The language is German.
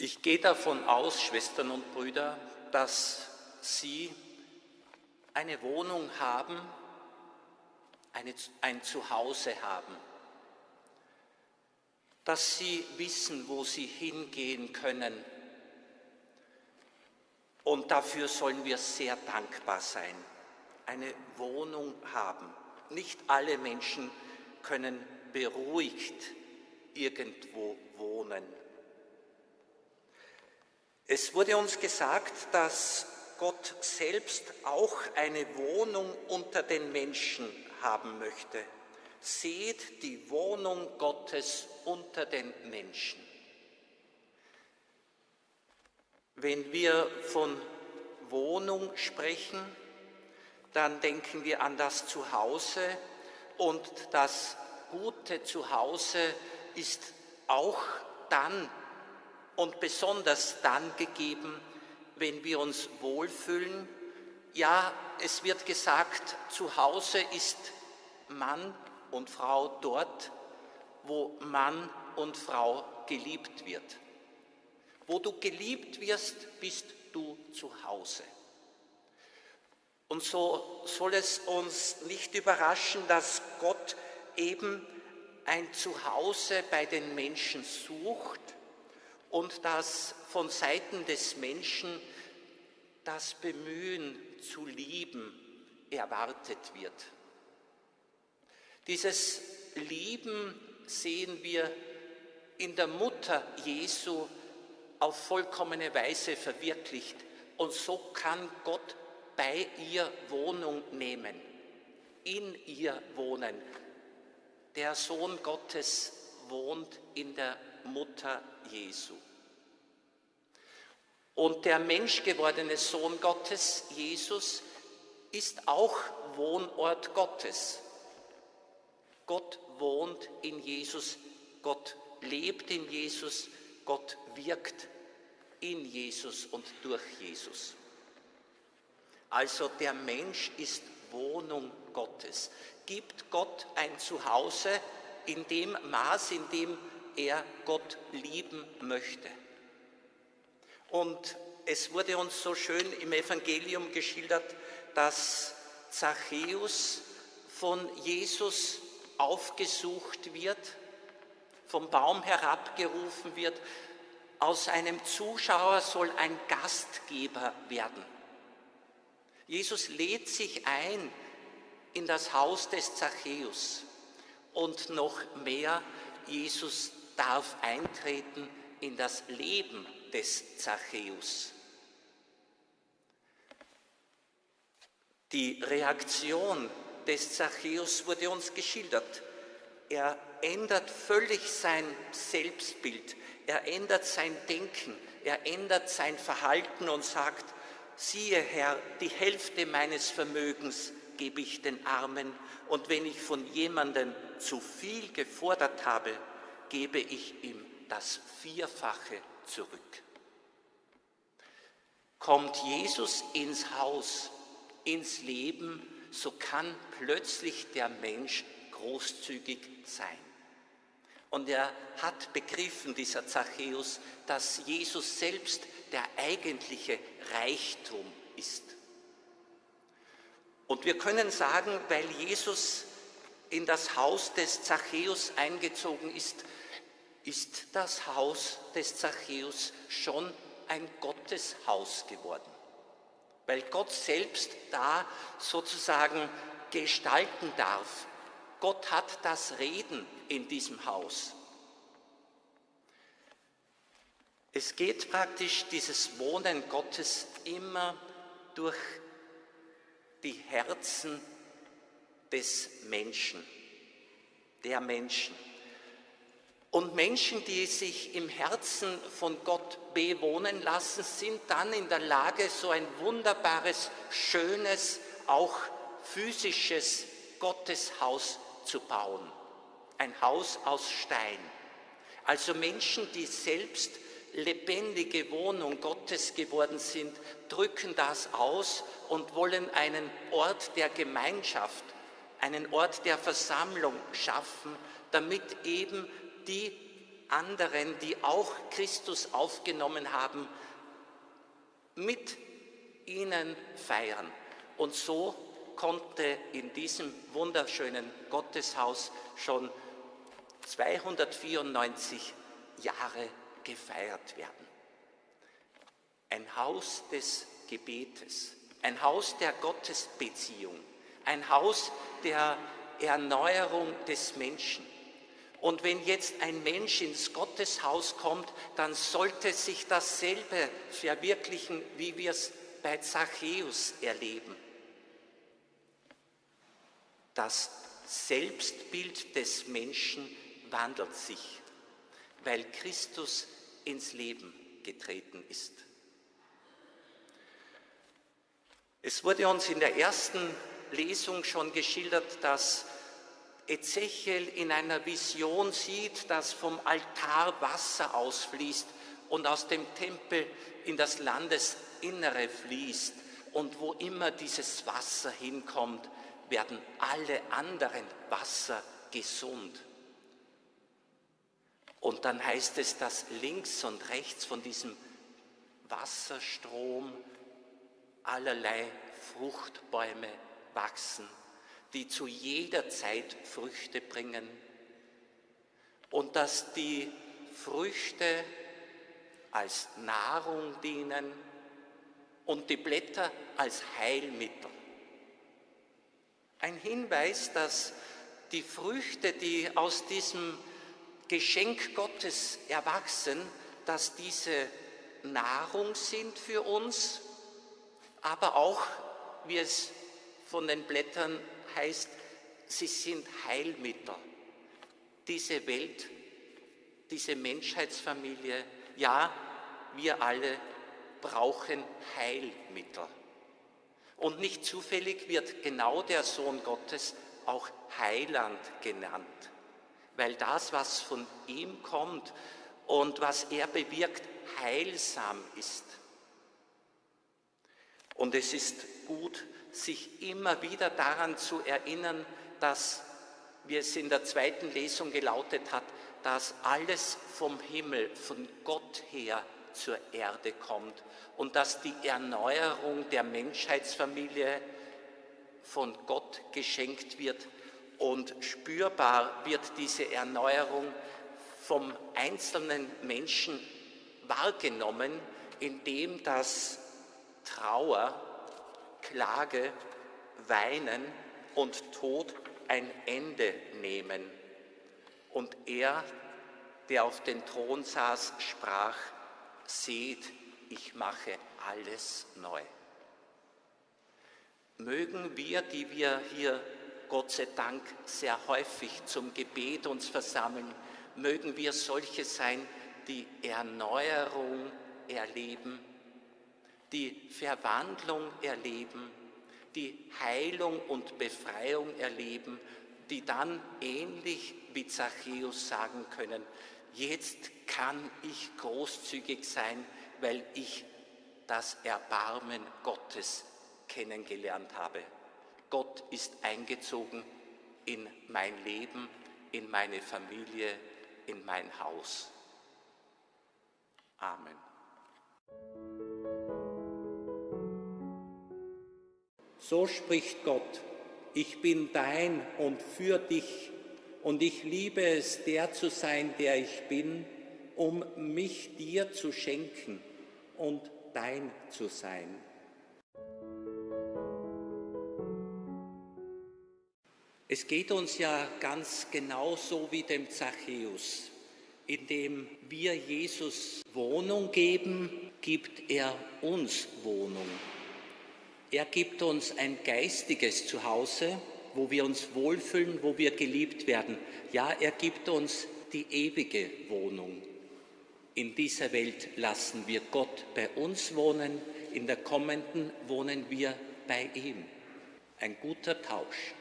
Ich gehe davon aus, Schwestern und Brüder, dass Sie eine Wohnung haben, ein Zuhause haben, dass Sie wissen, wo Sie hingehen können. Und dafür sollen wir sehr dankbar sein, eine Wohnung haben. Nicht alle Menschen können beruhigt irgendwo wohnen. Es wurde uns gesagt, dass Gott selbst auch eine Wohnung unter den Menschen haben möchte. Seht die Wohnung Gottes unter den Menschen. Wenn wir von Wohnung sprechen, dann denken wir an das Zuhause, und das gute Zuhause ist auch dann und besonders dann gegeben, wenn wir uns wohlfühlen. Ja, es wird gesagt, zu Hause ist Mann und Frau dort, wo Mann und Frau geliebt wird. Wo du geliebt wirst, bist du zu Hause. Und so soll es uns nicht überraschen, dass Gott eben ein Zuhause bei den Menschen sucht und dass von Seiten des Menschen das Bemühen zu lieben erwartet wird. Dieses Lieben sehen wir in der Mutter Jesu auf vollkommene Weise verwirklicht, und so kann Gott bei ihr Wohnung nehmen, in ihr wohnen. Der Sohn Gottes wohnt in der Mutter Jesu. Und der menschgewordene Sohn Gottes, Jesus, ist auch Wohnort Gottes. Gott wohnt in Jesus, Gott lebt in Jesus, Gott wirkt in Jesus und durch Jesus. Also der Mensch ist Wohnung Gottes. Gibt Gott ein Zuhause in dem Maß, in dem er Gott lieben möchte. Und es wurde uns so schön im Evangelium geschildert, dass Zachäus von Jesus aufgesucht wird, vom Baum herabgerufen wird. Aus einem Zuschauer soll ein Gastgeber werden. Jesus lädt sich ein in das Haus des Zachäus, und noch mehr, Jesus darf eintreten in das Leben des Zachäus. Die Reaktion des Zachäus wurde uns geschildert. Er ändert völlig sein Selbstbild, er ändert sein Denken, er ändert sein Verhalten und sagt: Siehe, Herr, die Hälfte meines Vermögens gebe ich den Armen, und wenn ich von jemandem zu viel gefordert habe, gebe ich ihm das Vierfache zurück. Kommt Jesus ins Haus, ins Leben, so kann plötzlich der Mensch großzügig sein. Und er hat begriffen, dieser Zachäus, dass Jesus selbst der eigentliche Reichtum ist. Und wir können sagen, weil Jesus in das Haus des Zachäus eingezogen ist, ist das Haus des Zachäus schon ein Gotteshaus geworden. Weil Gott selbst da sozusagen gestalten darf. Gott hat das Reden in diesem Haus. Es geht praktisch dieses Wohnen Gottes immer durch die Herzen des Menschen, der Menschen. Und Menschen, die sich im Herzen von Gott bewohnen lassen, sind dann in der Lage, so ein wunderbares, schönes, auch physisches Gotteshaus zu bauen. Ein Haus aus Stein. Also Menschen, die selbst lebendige Wohnung Gottes geworden sind, drücken das aus und wollen einen Ort der Gemeinschaft, einen Ort der Versammlung schaffen, damit eben die anderen, die auch Christus aufgenommen haben, mit ihnen feiern. Und so konnte in diesem wunderschönen Gotteshaus schon 294 Jahre gefeiert werden. Ein Haus des Gebetes, ein Haus der Gottesbeziehung, ein Haus der Erneuerung des Menschen. Und wenn jetzt ein Mensch ins Gotteshaus kommt, dann sollte sich dasselbe verwirklichen, wie wir es bei Zachäus erleben. Das Selbstbild des Menschen wandelt sich, weil Christus ins Leben getreten ist. Es wurde uns in der ersten Lesung schon geschildert, dass Ezechiel in einer Vision sieht, dass vom Altar Wasser ausfließt und aus dem Tempel in das Landesinnere fließt. Und wo immer dieses Wasser hinkommt, werden alle anderen Wasser gesund. Und dann heißt es, dass links und rechts von diesem Wasserstrom allerlei Fruchtbäume wachsen, die zu jeder Zeit Früchte bringen, und dass die Früchte als Nahrung dienen und die Blätter als Heilmittel. Ein Hinweis, dass die Früchte, die aus diesem Geschenk Gottes erwachsen, dass diese Nahrung sind für uns, aber auch, wie es von den Blättern heißt, sie sind Heilmittel. Diese Welt, diese Menschheitsfamilie, ja, wir alle brauchen Heilmittel. Und nicht zufällig wird genau der Sohn Gottes auch Heiland genannt, weil das, was von ihm kommt und was er bewirkt, heilsam ist. Und es ist gut, sich immer wieder daran zu erinnern, dass, wie es in der zweiten Lesung gelautet hat, dass alles vom Himmel, von Gott her zur Erde kommt und dass die Erneuerung der Menschheitsfamilie von Gott geschenkt wird, und spürbar wird diese Erneuerung vom einzelnen Menschen wahrgenommen, indem das Trauer, Klage, Weinen und Tod ein Ende nehmen. Und er, der auf dem Thron saß, sprach: Seht, ich mache alles neu. Mögen wir, die wir hier Gott sei Dank sehr häufig zum Gebet uns versammeln, mögen wir solche sein, die Erneuerung erleben, die Verwandlung erleben, die Heilung und Befreiung erleben, die dann ähnlich wie Zachäus sagen können: Jetzt kann ich großzügig sein, weil ich das Erbarmen Gottes kennengelernt habe. Gott ist eingezogen in mein Leben, in meine Familie, in mein Haus. Amen. So spricht Gott: Ich bin dein und für dich, und ich liebe es, der zu sein, der ich bin, um mich dir zu schenken und dein zu sein. Es geht uns ja ganz genauso wie dem Zachäus. Indem wir Jesus Wohnung geben, gibt er uns Wohnung. Er gibt uns ein geistiges Zuhause, wo wir uns wohlfühlen, wo wir geliebt werden. Ja, er gibt uns die ewige Wohnung. In dieser Welt lassen wir Gott bei uns wohnen, in der kommenden wohnen wir bei ihm. Ein guter Tausch.